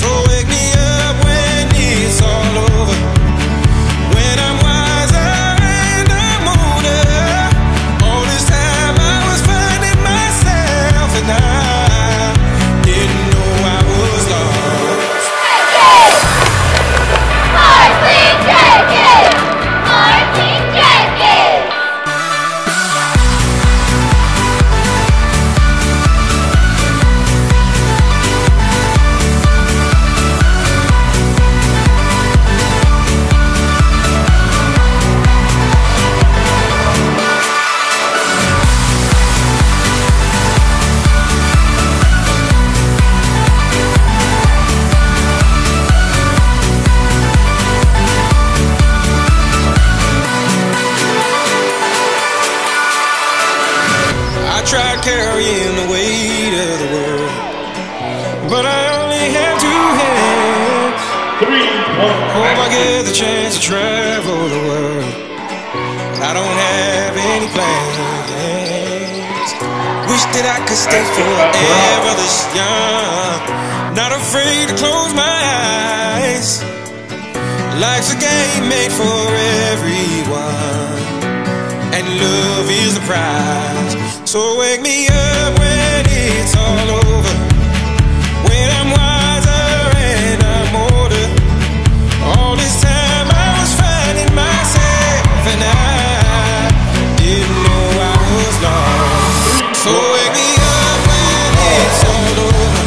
So wake me up when it's all over, when I'm wiser and I'm older. All this time I was finding myself, and I didn't know I was lost. Tried carrying the weight of the world, but I only have two hands. Hope I get the chance to travel the world, but I don't have any plans. Wish that I could stay forever this young, not afraid to close my eyes. Life's a game made for everyone, and love is the prize. So wake me up when it's all over, when I'm wiser and I'm older. All this time I was finding myself, and I didn't know I was lost. So wake me up when it's all over,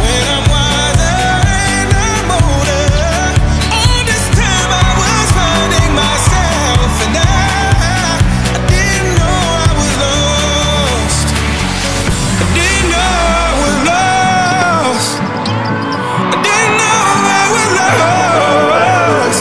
when I'm wiser and I'm older. All this time I was finding myself, and So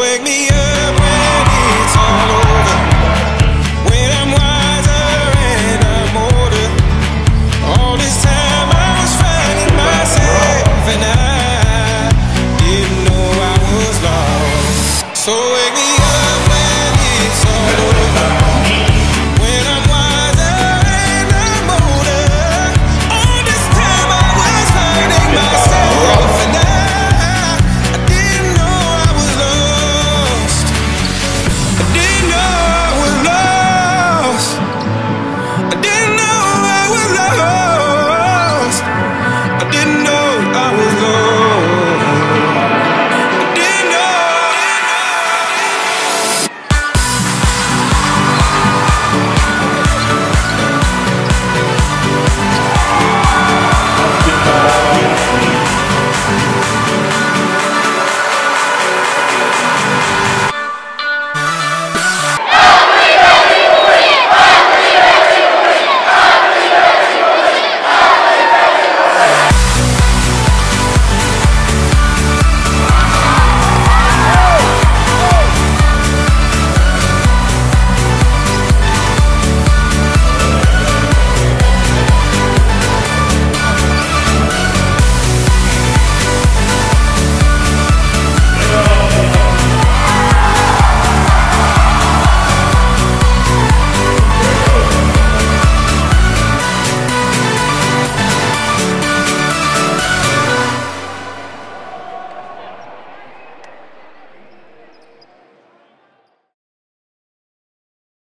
wake me up when it's all over.